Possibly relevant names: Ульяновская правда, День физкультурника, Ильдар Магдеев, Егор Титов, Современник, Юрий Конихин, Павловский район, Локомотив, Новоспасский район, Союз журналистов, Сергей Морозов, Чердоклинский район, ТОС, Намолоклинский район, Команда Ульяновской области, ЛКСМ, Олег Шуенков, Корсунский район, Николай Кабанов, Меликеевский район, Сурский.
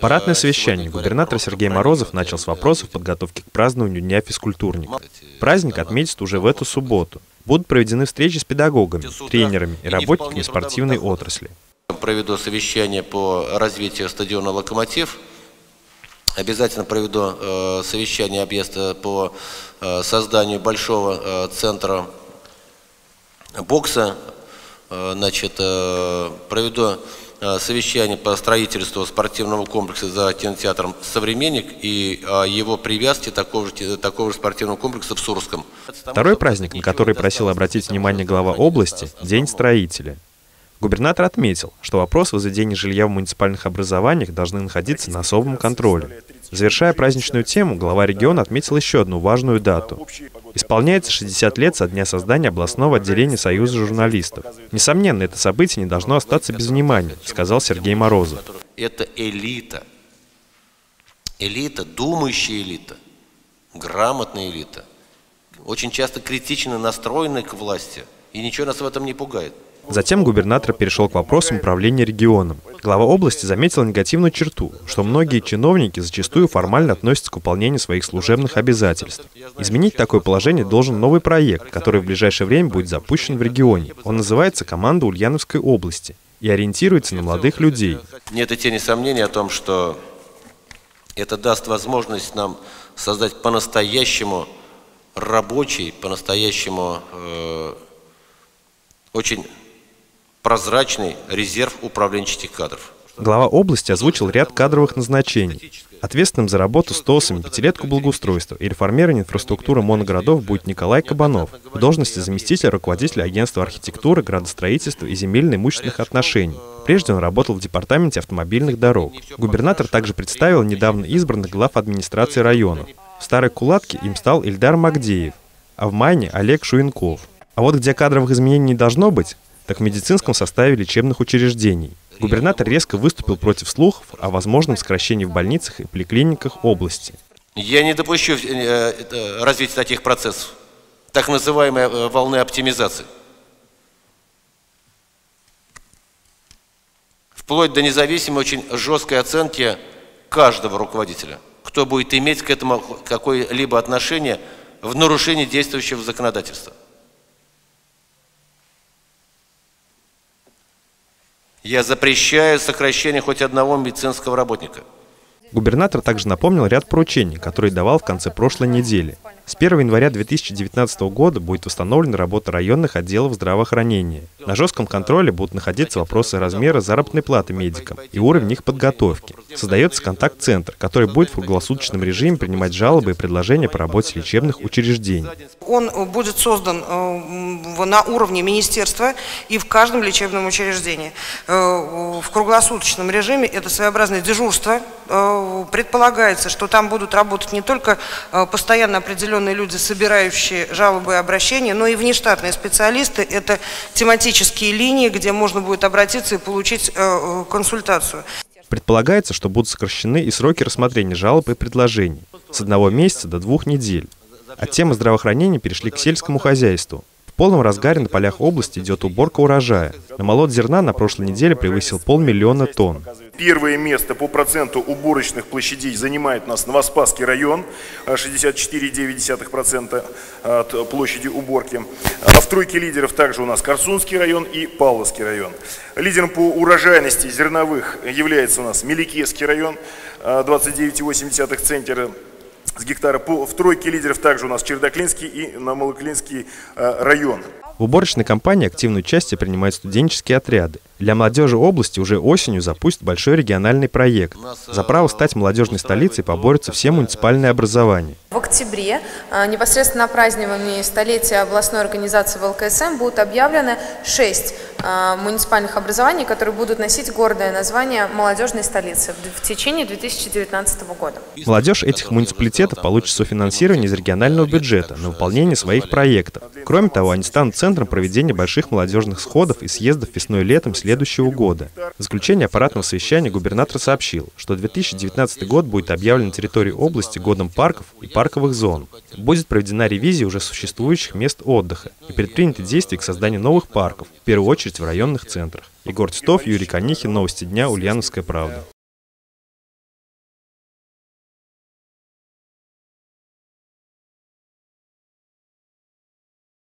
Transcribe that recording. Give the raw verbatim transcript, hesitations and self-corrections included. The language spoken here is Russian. Парадное совещание губернатор Сергей Морозов начал с вопросов подготовки к празднованию Дня физкультурника. Праздник отметят уже в эту субботу. Будут проведены встречи с педагогами, тренерами и работниками спортивной отрасли. Проведу совещание по развитию стадиона «Локомотив». Обязательно проведу совещание объезда по созданию большого центра бокса. Значит, проведу совещание по строительству спортивного комплекса за кинотеатром «Современник» и его привязки такого же, такого же спортивного комплекса в Сурском. Второй праздник, на который просил обратить внимание глава области – День строителя. Губернатор отметил, что вопросы о заведении жилья в муниципальных образованиях должны находиться на особом контроле. Завершая праздничную тему, глава региона отметил еще одну важную дату. Исполняется шестьдесят лет со дня создания областного отделения Союза журналистов. Несомненно, это событие не должно остаться без внимания, сказал Сергей Морозов. Это элита. Элита, думающая элита, грамотная элита, очень часто критично настроенная к власти, и ничего нас в этом не пугает. Затем губернатор перешел к вопросам управления регионом. Глава области заметила негативную черту, что многие чиновники зачастую формально относятся к выполнению своих служебных обязательств. Изменить такое положение должен новый проект, который в ближайшее время будет запущен в регионе. Он называется «Команда Ульяновской области» и ориентируется на молодых людей. Нет и тени сомнений о том, что это даст возможность нам создать по-настоящему рабочий, по-настоящему э, очень... прозрачный резерв управленческих кадров. Глава области озвучил ряд кадровых назначений. Ответственным за работу с ТОСами, пятилетку благоустройства и реформирование инфраструктуры моногородов будет Николай Кабанов в должности заместителя руководителя агентства архитектуры, градостроительства и земельно-имущественных отношений. Прежде он работал в департаменте автомобильных дорог. Губернатор также представил недавно избранных глав администрации районов. В Старой Кулатке им стал Ильдар Магдеев, а в Майне – Олег Шуенков. А вот где кадровых изменений не должно быть – так в медицинском составе лечебных учреждений. Губернатор резко выступил против слухов о возможном сокращении в больницах и поликлиниках области. Я не допущу развития таких процессов, так называемой волны оптимизации. Вплоть до независимой, очень жесткой оценки каждого руководителя, кто будет иметь к этому какое-либо отношение в нарушении действующего законодательства. Я запрещаю сокращение хоть одного медицинского работника. Губернатор также напомнил ряд поручений, которые давал в конце прошлой недели. С первого января две тысячи девятнадцатого года будет восстановлена работа районных отделов здравоохранения. На жестком контроле будут находиться вопросы размера заработной платы медикам и уровень их подготовки. Создается контакт-центр, который будет в круглосуточном режиме принимать жалобы и предложения по работе лечебных учреждений. Он будет создан на уровне министерства и в каждом лечебном учреждении. В круглосуточном режиме это своеобразное дежурство. Предполагается, что там будут работать не только постоянно определенные люди, собирающие жалобы и обращения, но и внештатные специалисты. Это тематические линии, где можно будет обратиться и получить консультацию. Предполагается, что будут сокращены и сроки рассмотрения жалоб и предложений с одного месяца до двух недель. От темы здравоохранения перешли к сельскому хозяйству. В полном разгаре на полях области идет уборка урожая. Намолот зерна на прошлой неделе превысил полмиллиона тонн. Первое место по проценту уборочных площадей занимает у нас Новоспасский район, шестьдесят четыре и девять десятых процента от площади уборки. В тройке лидеров также у нас Корсунский район и Павловский район. Лидером по урожайности зерновых является у нас Меликеевский район, двадцать девять и восемь десятых центнера с гектара. В тройке лидеров также у нас Чердоклинский и Намолоклинский район. В уборочной кампании активную часть принимают студенческие отряды. Для молодежи области уже осенью запустят большой региональный проект. За право стать молодежной столицей поборются все муниципальные образования. В октябре непосредственно на праздновании столетия областной организации в ЛКСМ будут объявлены шесть муниципальных образований, которые будут носить гордое название молодежной столицы в течение две тысячи девятнадцатого года. Молодежь этих муниципалитетов получит софинансирование из регионального бюджета на выполнение своих проектов. Кроме того, они станут центром проведения больших молодежных сходов и съездов весной и летом следующего года. В заключение аппаратного совещания губернатор сообщил, что две тысячи девятнадцатый год будет объявлен на территории области годом парков и парков. парковых зон. Будет проведена ревизия уже существующих мест отдыха и предприняты действия к созданию новых парков, в первую очередь в районных центрах. Егор Титов, Юрий Конихин, Новости дня, Ульяновская правда.